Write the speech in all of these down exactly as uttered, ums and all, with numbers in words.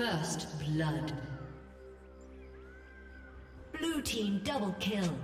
First blood. Blue team double kill.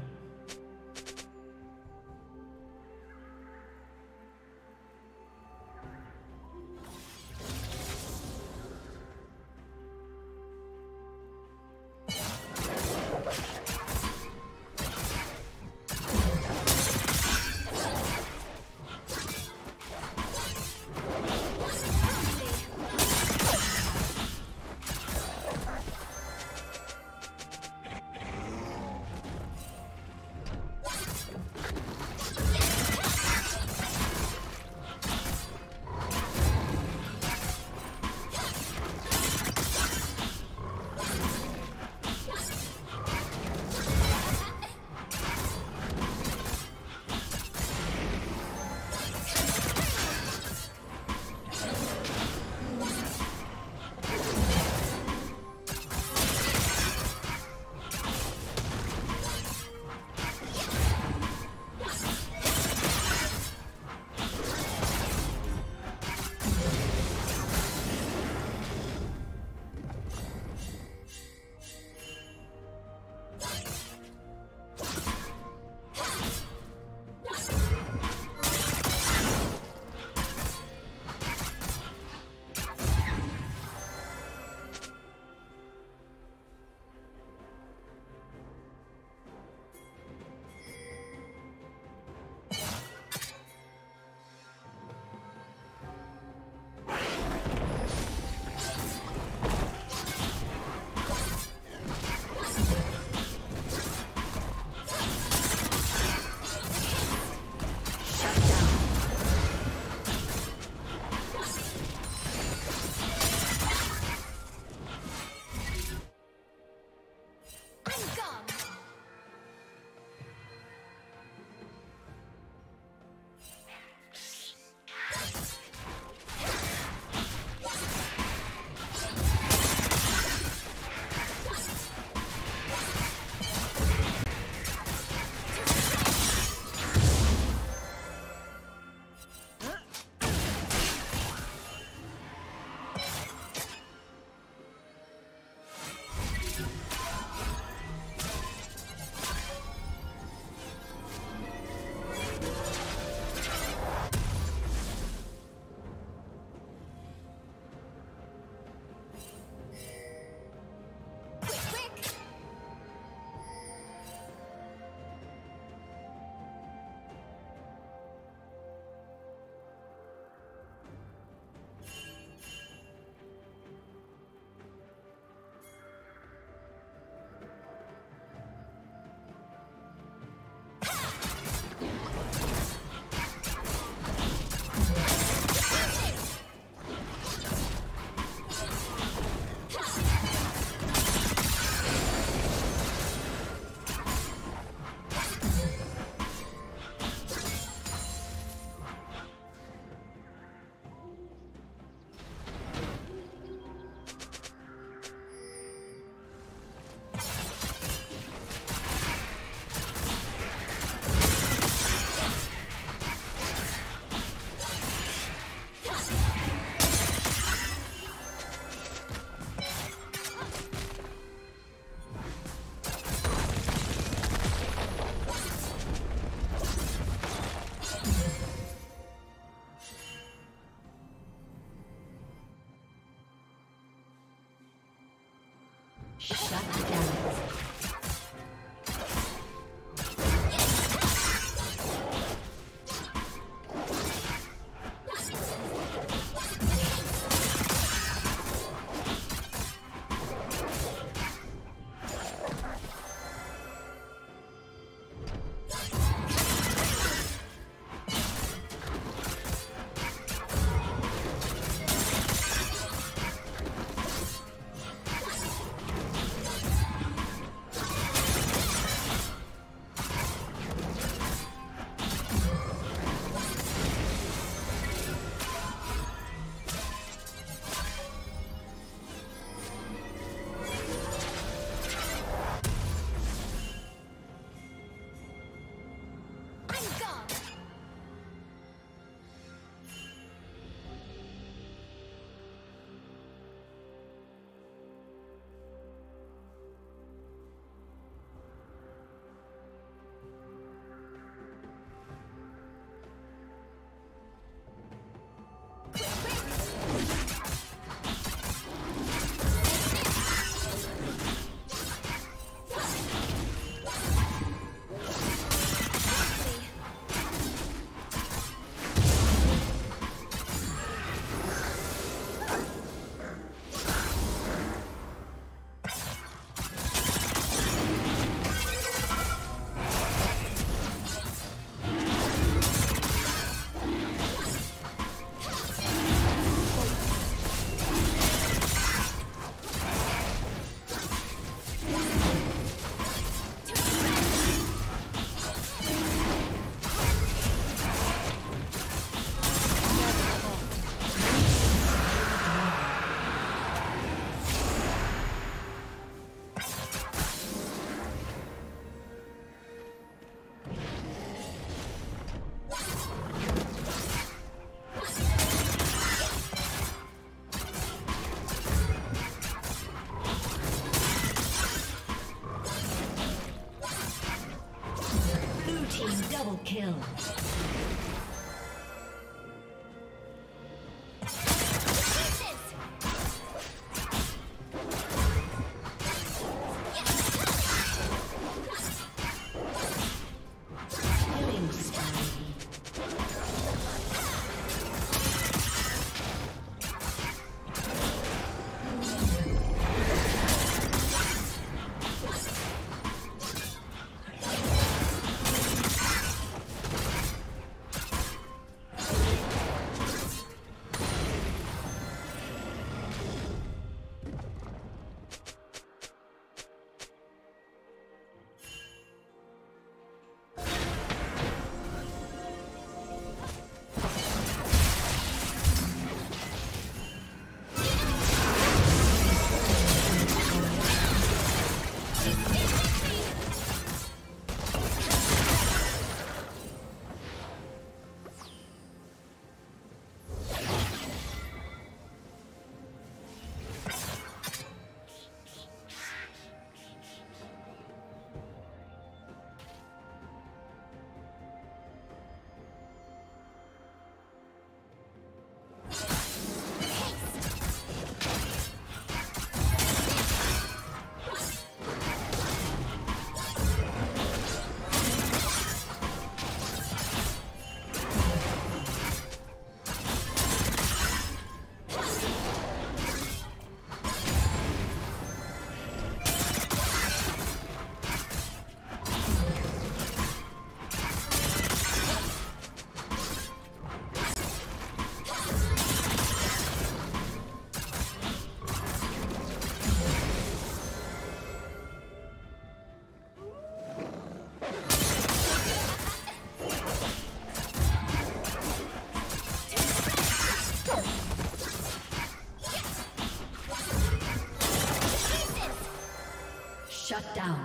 Double kill. Shut down.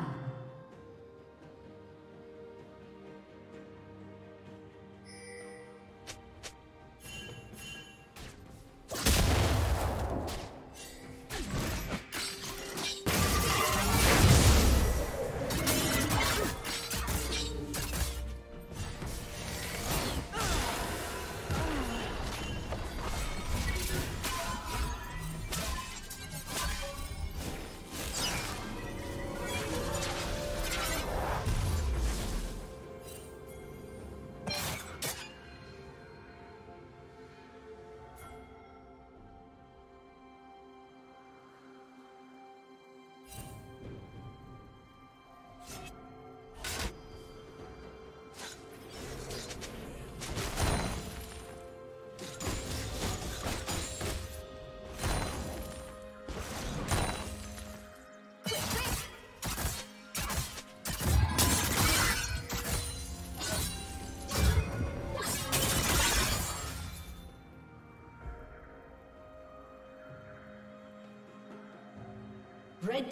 Red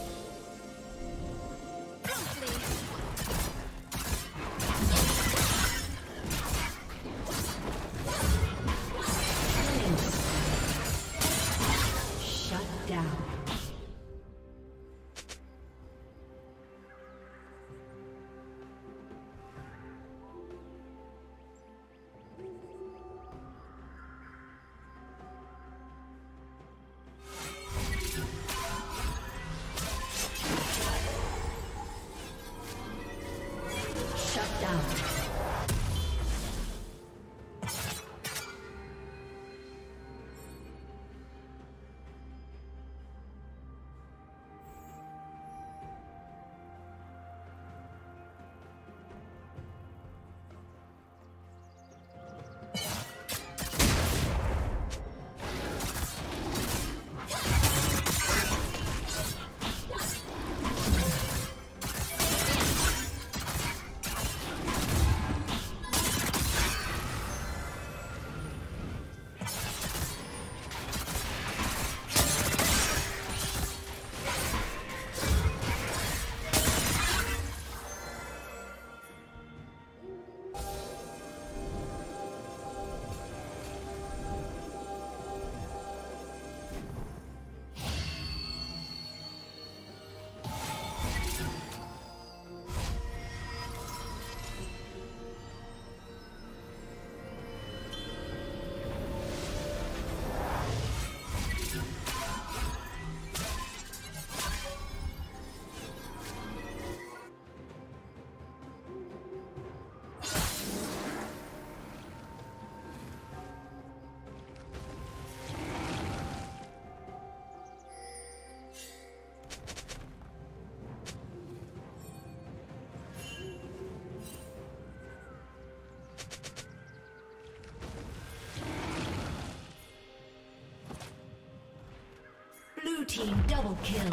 Team double kill.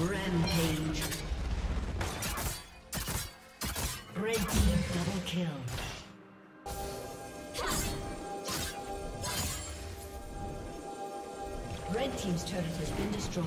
Rampage. Red team double kill. Red team's turret has been destroyed.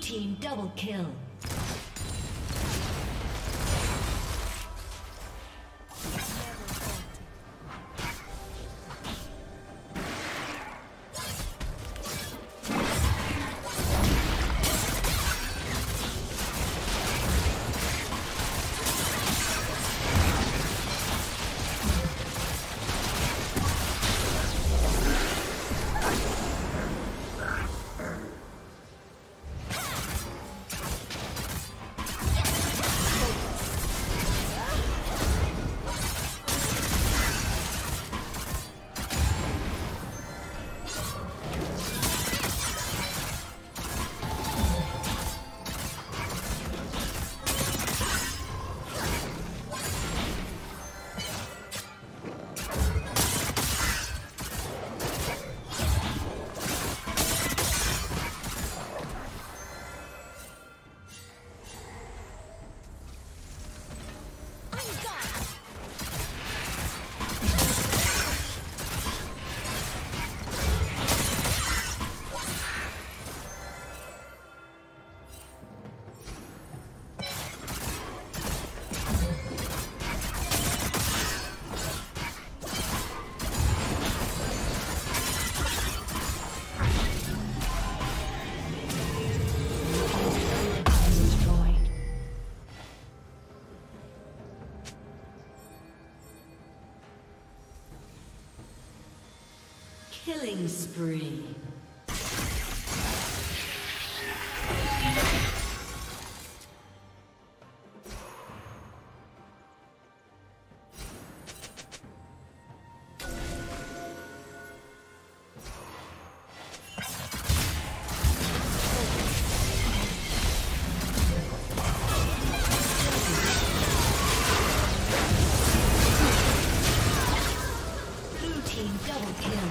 Team double kill. Killing spree. Blue team double kill.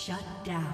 Shut down.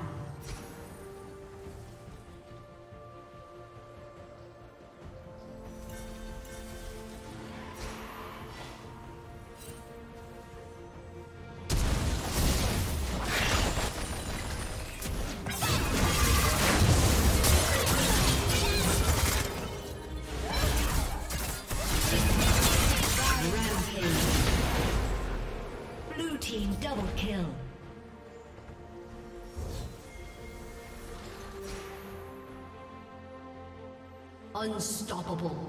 Unstoppable.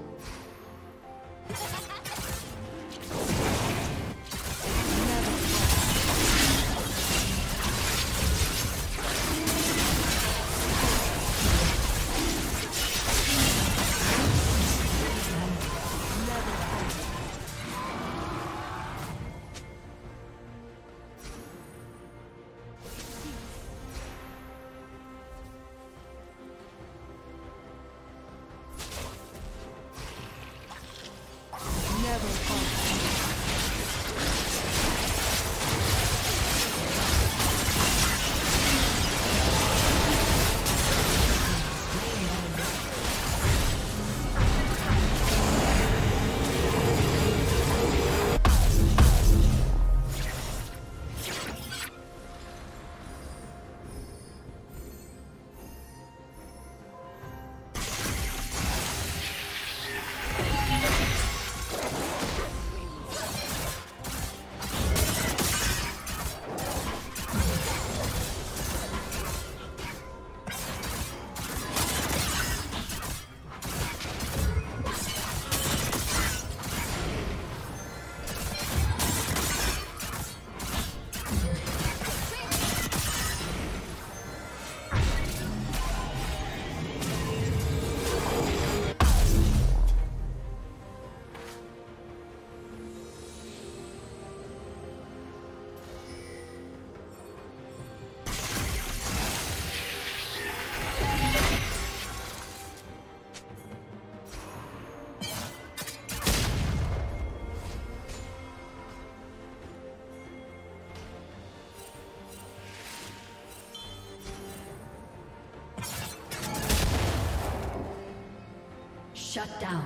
Shut down.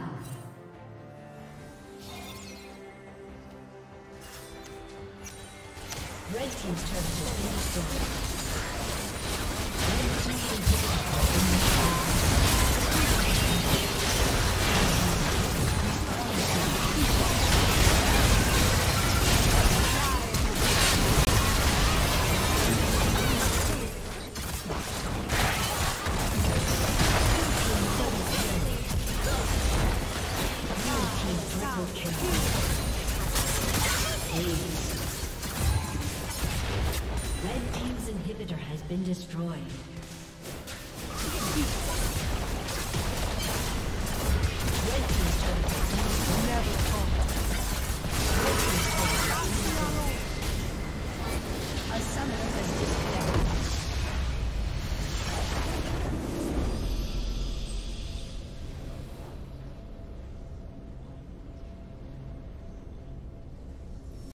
Red team's turret has been destroyed. Red team's turret has been destroyed. Red team's inhibitor has been destroyed.